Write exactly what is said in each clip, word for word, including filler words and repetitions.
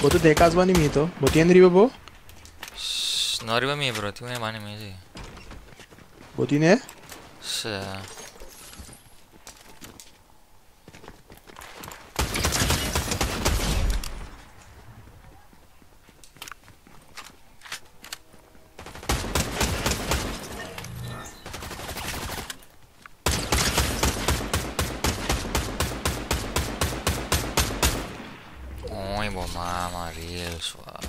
보통 대가스만이 미도 보티엔드리 보보. 나리바 미 브로티 왜 많이 미지? 보티네? 쎄. Mama, real swag.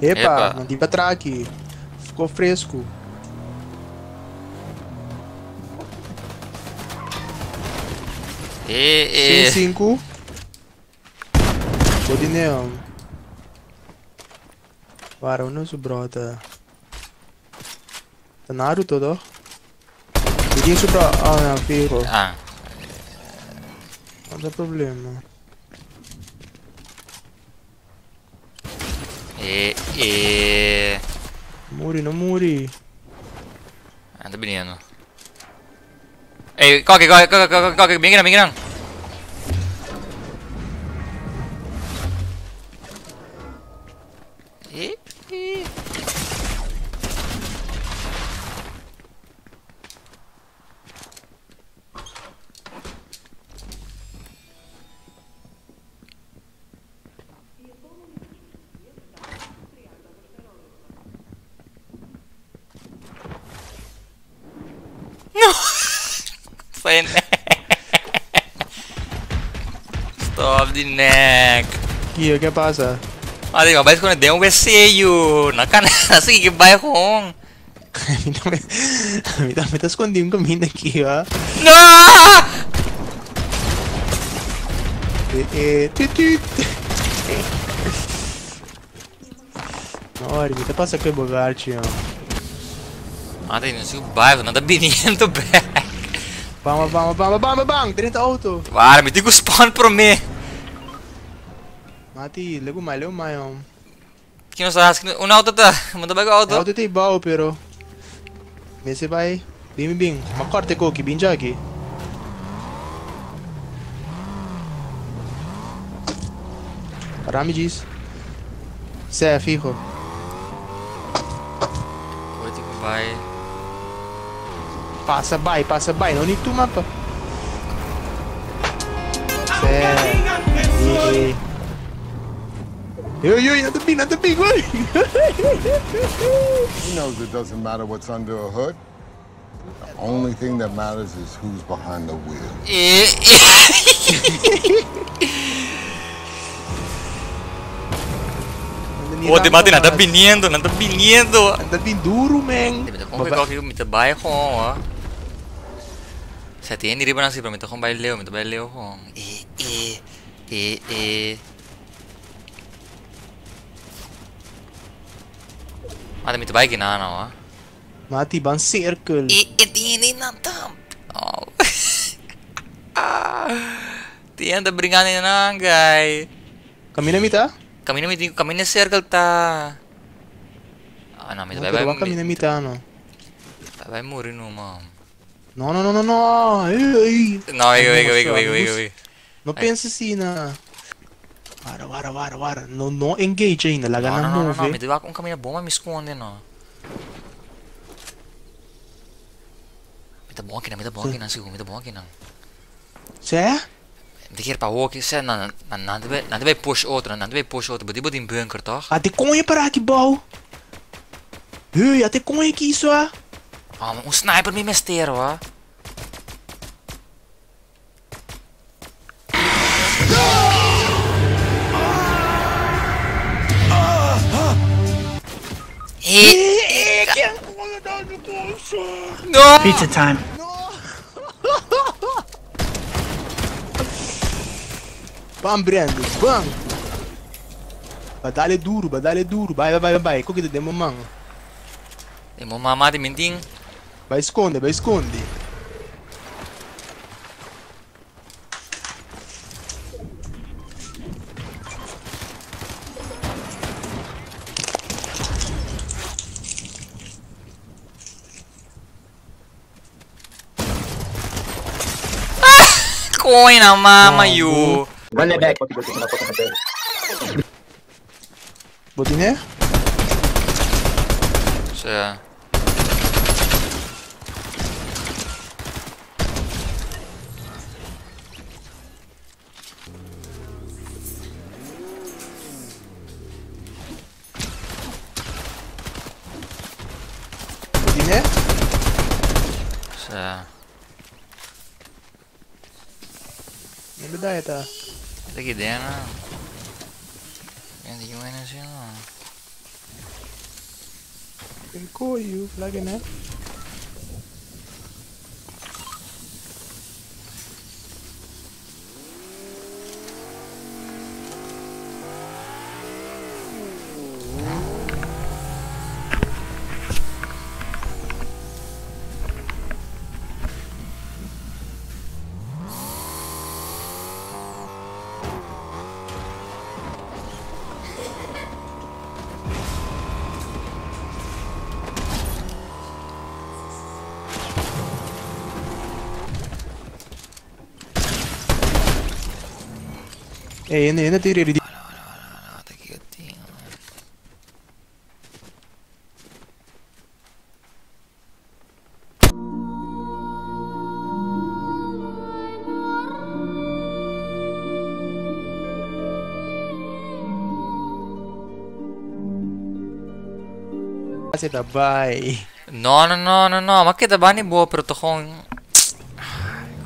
Epa, mandei pra trás aqui. Ficou fresco. E cinco Podineo Vara, ono su brota Ta Naruto do? Vidim su brota, a ne, piro A Onda problema E e Muri, non muri Anda benino Ey, coque, coque, coque, coque, coque, bien gran, bien gran. Eh, eh. Stop the neck. Kia, que pasa? Ah, digo, mas quando deu um beseio na cana, assim que vai com. A mim também tá escondido um caminho aqui, ó. Não! E, e, tu, tu, tu. Olha, me tá passando que é bogar, tio. Ah, tem um bairro, nada biniento, velho. Bam, bam, bam, bam, bam, trinta e oito. Para, me diga o spawn pra mim. Mati, lego mais, lego mais. Que não sabe, um auto tá, manda pegar o auto. Auto tem baú, pero. Nesse vai, bim, bim, uma corte coque, bim já aqui. Para me diz. Cê é fijo. Oito vai. Passa by, passa by, não need to mapa. Sério. Yo, yo, not the big, not the big one. He knows it doesn't matter what's under a hood. The only thing that matters is who's behind the wheel. Oh, de Matina, tá piniendo, tá piniendo. Tá bem duro, man. Vamos pegar o que me trabalha com, ó. Se tem nem riba assim para mim, tá com baileo, me baileo com. E e e e. Mata me trabalha que não, não, ó. Mati ban circle. E e tem nem nada. Oh. Tem anda brigando na guy. Camina me tá? Camina me digo, camina circle tá. Ah, não, me vai vai. Camina me tá, não. Vai morrer numa. No, no, no, no, no! Ei, ei. Não, vem, vem, vem, vem, vem. Não pensa assim, não. Vara, vara, vara, vara. Não, não engage ainda. Lá ganha não, não, não. Me deu um caminho bom, mas me esconde, não. Me dá bom aqui, não. Me dá bom aqui, não. Sigo, me dá bom aqui, não. Cê? Me quer para o que? Cê não, não, não deve, não deve push outro, não deve push outro. Budi, budi em bunker, tá? Até como é para aqui, bom? Ei, até como é que isso é? Ah, um sniper me mesteiro, ó. E que coisa da coisa? Não. Pizza time. Bam, Brando, bam. Badale duro, badale duro. Vai, vai, vai, vai. Como que te demo, mano? Demo mamá de mentinho. Vai, sconde, vai, scondi. Ah, coina, mamma, you. Run it back. What in here? Yeah. Не беда это. Это где она? Где она начала? Какую флагина? Hey, in the end, they're ready. No, no, no, no, no. Ma che da bani bo protohon.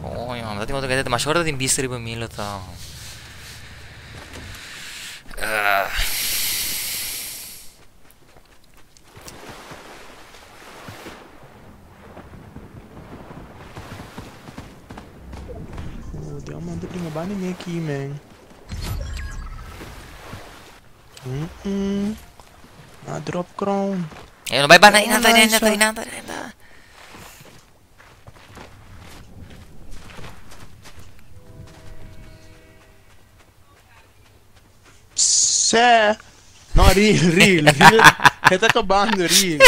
Oh, io non ti voglio vedere, ma solo di imbistri per mille tao. Uh. Oh, deu uma prima baninha aqui, man. Hum, hum. A drop crown. Ele não vai banar em nada, em nada, em nada, em nada. No, real, real, real. Tá acabando, real.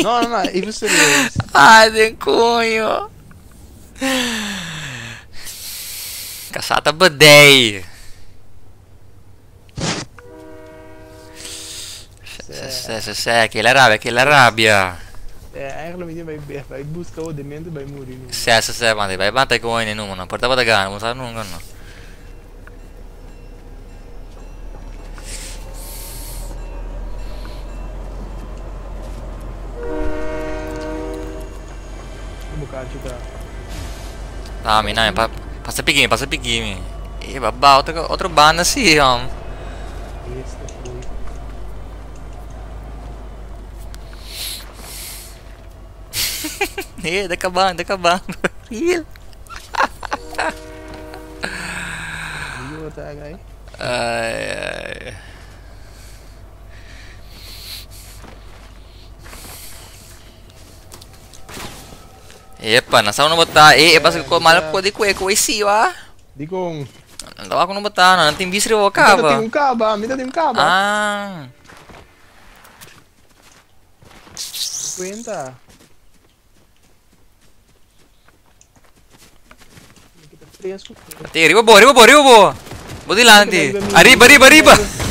Não, não, não, isso é serious. Ai, de cunho. Caçata badei. Sé, sé, sé, aquela rabia, aquela rabia. É, aquela menina vai, vai buscar o demento e vai morrer. Sé, sé, sé, mano, vai bater com o homem nenhum, não portava da gana, não sabe nunca, não. Ah, mina, pa passa peguinho, passa peguinho. E babá, outro, outro bando assim, ó. E, tá acabando, tá acabando. Ai, ai. Epa, nasa ko na bata. Eh, epa, sagot ko, malap ko, di ko, eh, ko, eh, siwa. Di kong. Natawa ko na bata, na, nating bisri ko, kaba. Mita tating kaba, mita tating kaba. Ah. Kwenta. Ate, riba bo, riba bo, riba bo. Buti lang, ate. Ariba, riba, riba.